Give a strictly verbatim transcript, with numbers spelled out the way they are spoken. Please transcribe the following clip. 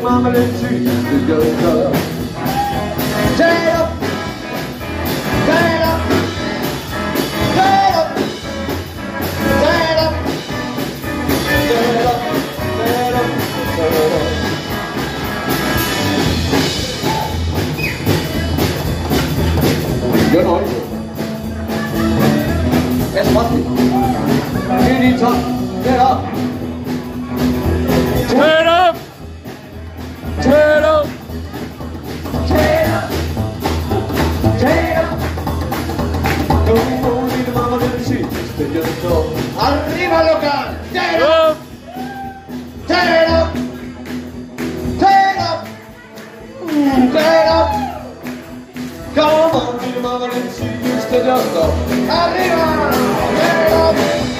Mama didn't see the good girl. Get up, get up, get up, get up, get up, get up, get up. Good morning. It's Monday. You need to get up. Get up. Get up, get up, get up. Don't go to the mama in the streets, they just go. Arriba local, get up, get up, get up, get up. Come on, to the mama in the streets, they just go. Arriba, get up.